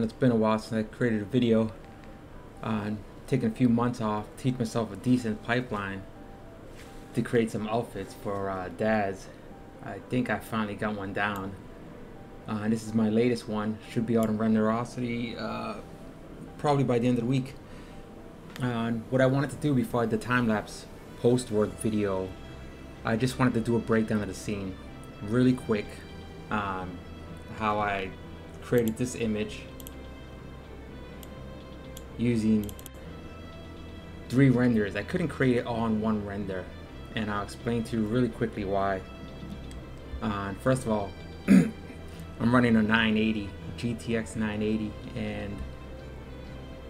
on. It's been a while since I created a video on taking a few months off, teach myself a decent pipeline to create some outfits for Daz. I think I finally got one down. This is my latest one. Should be out on Renderosity probably by the end of the week. What I wanted to do before I did the time-lapse post-work video, I just wanted to do a breakdown of the scene really quick. How I created this image using three renders. I couldn't create it all in one render, and I'll explain to you really quickly why. First of all, I'm running a 980, GTX 980, and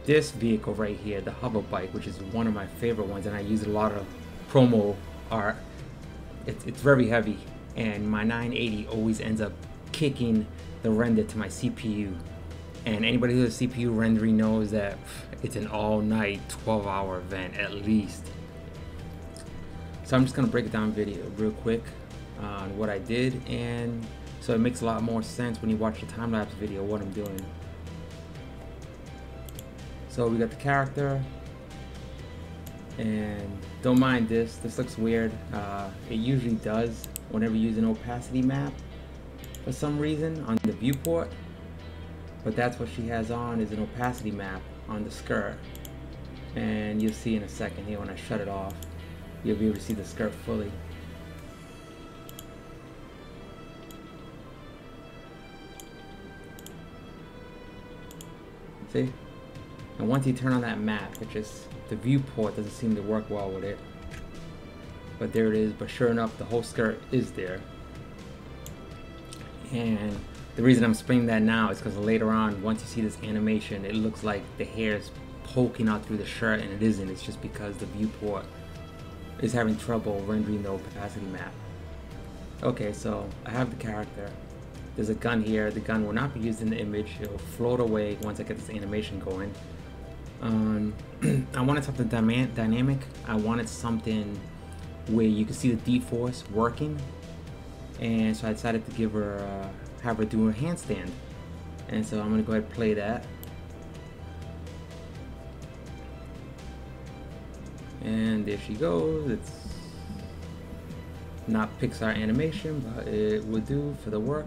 this vehicle right here, the hover bike, which is one of my favorite ones, and I use a lot of promo art. It's very heavy, and my 980 always ends up kicking the render to my CPU, and anybody who does CPU rendering knows that it's an all-night 12-hour event at least. So I'm just gonna break it down video real quick on what I did, and so it makes a lot more sense when you watch the time-lapse video what I'm doing. So we got the character, and don't mind this looks weird. It usually does whenever you use an opacity map for some reason on the viewport, but that's what she has on, is an opacity map on the skirt, and you'll see in a second here when I shut it off, you'll be able to see the skirt fully. See? And once you turn on that map, it just, the viewport doesn't seem to work well with it, but there it is. But sure enough, the whole skirt is there. And the reason I'm explaining that now is because later on, once you see this animation, it looks like the hair is poking out through the shirt, and it isn't. It's just because the viewport is having trouble rendering the opacity map. Okay, so I have the character. There's a gun here. The gun will not be used in the image. It will float away once I get this animation going. I wanted something dynamic. I wanted something where you could see the D-force working. And so I decided to give her, have her do a handstand. And so I'm gonna go ahead and play that. And there she goes. It's not Pixar animation, but it will do for the work.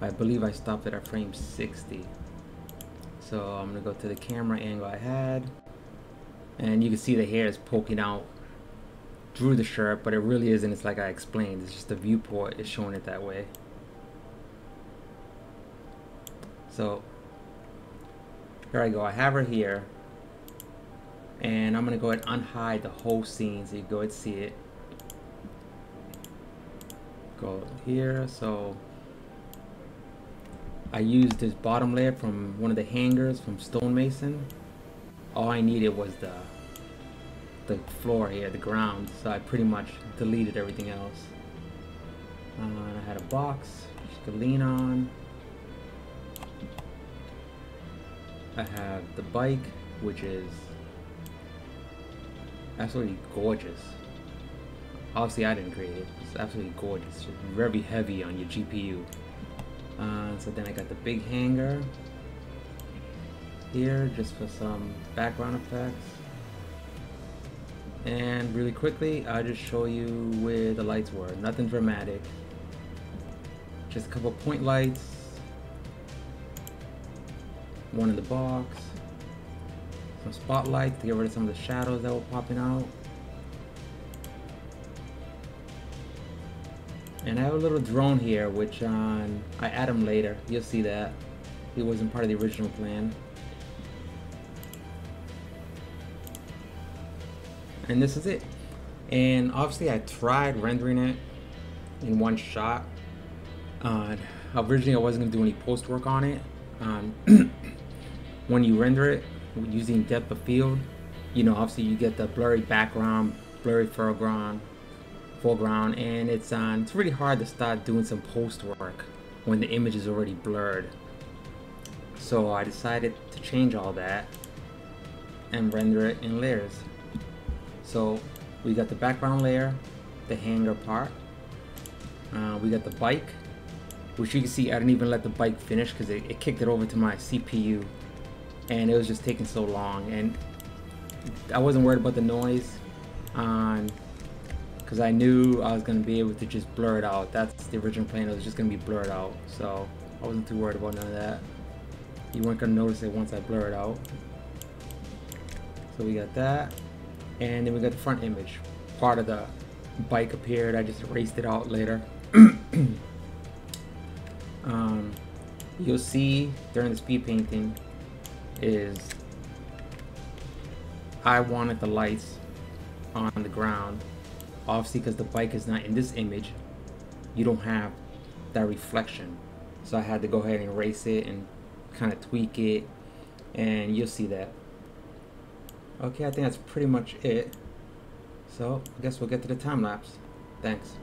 I believe I stopped it at frame 60. So I'm gonna go to the camera angle I had. And you can see the hair is poking out through the shirt, but it really isn't. It's like I explained, it's just the viewport is showing it that way. So here I go, I have her here, and I'm gonna go ahead and unhide the whole scene so you can go ahead and see it. Go here. So I used this bottom layer from one of the hangers from Stonemason. All I needed was the floor here, the ground, so I pretty much deleted everything else. I had a box just to lean on. I have the bike, which is absolutely gorgeous. Obviously I didn't create it, it's absolutely gorgeous. It's very heavy on your GPU. So then I got the big hanger here just for some background effects. And really quickly, I'll just show you where the lights were. Nothing dramatic, just a couple point lights, one in the box, some spotlights to get rid of some of the shadows that were popping out. And I have a little drone here, which I add him later. You'll see that he wasn't part of the original plan. And this is it. And obviously I tried rendering it in one shot. Originally I wasn't gonna do any post work on it. When you render it using depth of field, you know, obviously you get the blurry background, blurry foreground, and it's really hard to start doing some post work when the image is already blurred. So I decided to change all that and render it in layers. So we got the background layer, the hanger part, we got the bike, which you can see I didn't even let the bike finish because it kicked it over to my CPU and it was just taking so long, and I wasn't worried about the noise on because I knew I was going to be able to just blur it out. That's the original plan, it was just going to be blurred out, so I wasn't too worried about none of that. You weren't going to notice it once I blur it out. So we got that, and then we got the front image. Part of the bike appeared, I just erased it out later. You'll see during the speed painting is I wanted the lights on the ground, obviously because the bike is not in this image, you don't have that reflection, so I had to go ahead and erase it and kind of tweak it, and you'll see that. Okay, I think that's pretty much it, so I guess we'll get to the time lapse. Thanks.